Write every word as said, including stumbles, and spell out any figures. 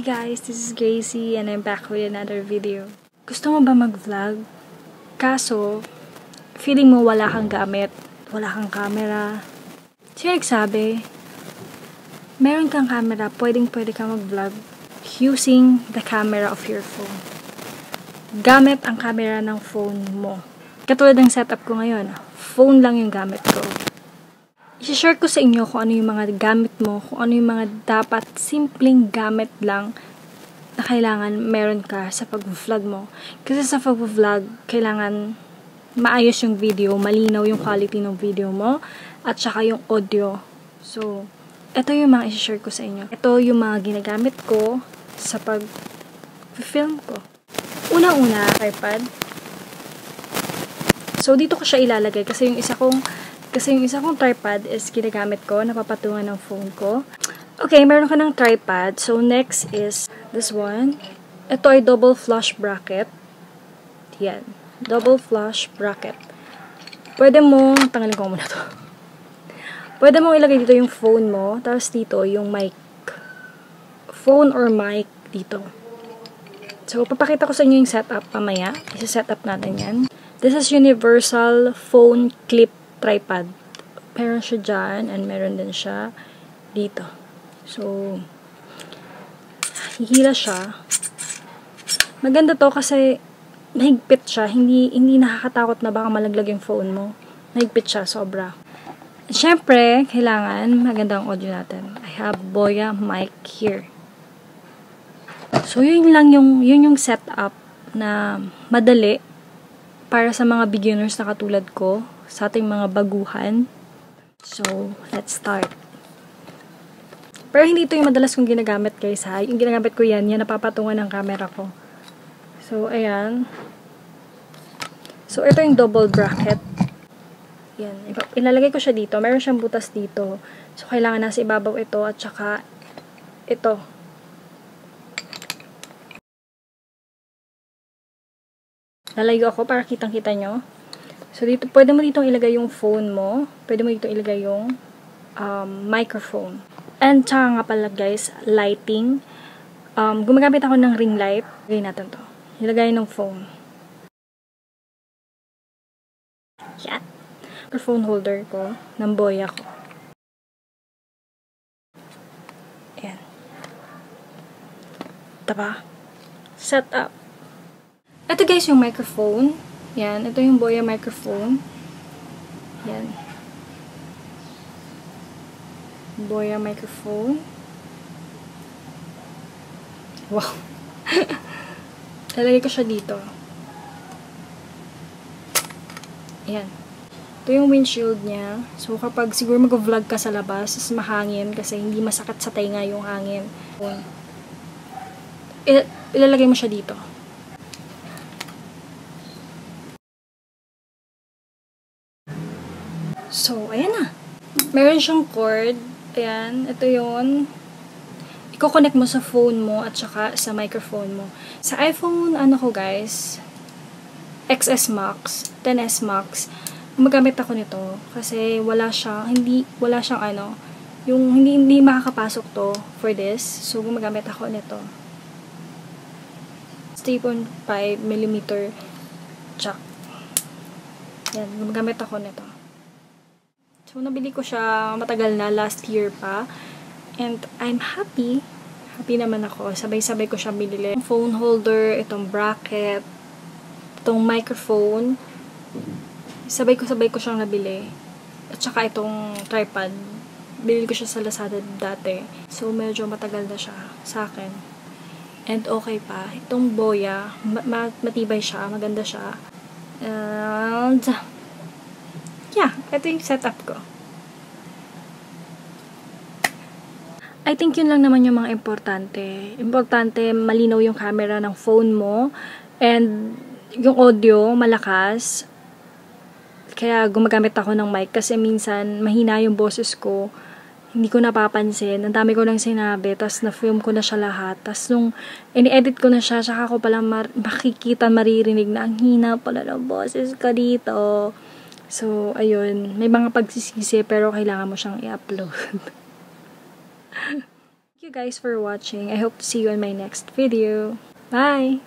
Hey guys, this is Gracie and I'm back with another video. Gusto mo ba mag-vlog? Kaso, feeling mo wala kang gamit, wala kang camera. Sino nagsabi? Meron kang camera, pwedeng pwede ka mag-vlog using the camera of your phone. Gamit ang camera ng phone mo. Katulad ng setup ko ngayon, phone lang yung gamit ko. I-share ko sa inyo kung ano yung mga gamit mo, kung ano yung mga dapat simpleng gamit lang na kailangan meron ka sa pag-vlog mo. Kasi sa pag-vlog, kailangan maayos yung video, malinaw yung quality ng video mo, at saka yung audio. So, ito yung mga i-share ko sa inyo. Ito yung mga ginagamit ko sa pag-film ko. Una-una, iPad. So, dito ko siya ilalagay kasi yung isa kong Kasi yung isa kong tripod is ginagamit ko, napapatungan ng phone ko. Okay, meron ka ng tripod. So, next is this one. Ito ay double flush bracket. Yan. Double flush bracket. Pwede mong, tanggalin ko muna to. Pwede mong ilagay dito yung phone mo, tapos dito yung mic. Phone or mic dito. So, papakita ko sa inyo yung setup pamaya. Isa-setup natin yan. This is universal phone clip tripod. Meron siya dyan and meron din siya dito. So, hihila siya. Maganda to kasi nahigpit siya. Hindi, hindi nakakatakot na baka malaglag yung phone mo. Nahigpit siya, sobra. Siyempre, kailangan maganda ang audio natin. I have Boya mic here. So, yun lang yung, yun yung setup na madali para sa mga beginners na katulad ko, sa ating mga baguhan. So, let's start. Pero hindi ito yung madalas kong ginagamit, guys, ha. Yung ginagamit ko yan, yan napapatungan ng camera ko. So, ayan. So, ito yung double bracket. Yan. Ilalagay ko siya dito. Meron siyang butas dito. So, kailangan nasa ibabaw ito at saka ito. Lalayo ako para kitang-kita nyo. So, dito, pwede mo dito ilagay yung phone mo. Pwede mo dito ilagay yung um, microphone. And, tsaka nga pala, guys, lighting. Um, gumagamit ako ng ring light. Ilagay natin to. Ilagay ng phone. Yan. Microphone holder ko. Ng Boya ko. Ayan. Diba? Set up. Ito, guys, yung microphone. Yan. Ito yung Boya microphone. Yan. Boya microphone. Wow. Lalagay ko siya dito. Yan. Ito yung windshield niya. So, kapag siguro mag-vlog ka sa labas, is mahangin kasi hindi masakit sa tainga yung hangin. Il ilalagay mo siya dito. So, ayan na. Meron siyang cord. Ayan. Ito yun. Iko-connect mo sa phone mo at saka sa microphone mo. Sa iPhone, ano ko guys, X S Max, ten S Max, gumagamit ako nito. Kasi wala siyang, hindi, wala siyang ano, yung hindi, hindi makakapasok to for this. So, gumagamit ako nito. three point five millimeter jack. Ayan. Gumagamit ako nito. So, nabili ko siya matagal na, last year pa. And I'm happy. Happy naman ako. Sabay-sabay ko siya binili. Phone holder, itong bracket, itong microphone. Sabay ko sabay ko siyang nabili. At saka itong tripod. Binili ko siya sa Lazada dati. So, medyo matagal na siya sa akin. And okay pa. Itong Boya, ma matibay siya. Maganda siya. And yeah, ito yung setup ko. I think yun lang naman yung mga importante. Importante, malinaw yung camera ng phone mo. And yung audio, malakas. Kaya gumagamit ako ng mic kasi minsan mahina yung boses ko. Hindi ko napapansin. Ang dami ko lang sinabi. Tapos na-film ko na siya lahat. Tapos nung in-edit ko na siya, saka ko palang makikita, maririnig na ang hina pala ng boses ko dito. So, ayun. May mga pagsisisi pero kailangan mo siyang i-upload. Thank you you guys for watching. I hope to see you in my next video. Bye!